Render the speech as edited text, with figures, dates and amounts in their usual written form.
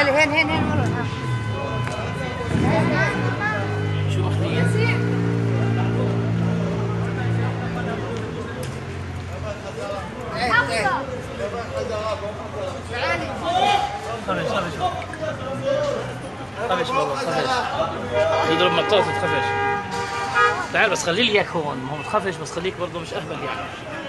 علي هين هين هين ورا شو اخذين؟ خفش خفش خفش والله خفش يضرب مطاط وتخفش. تعال بس خلي لي اياك هون، ما هو متخفش بس خليك برضه مش اهبل يعني.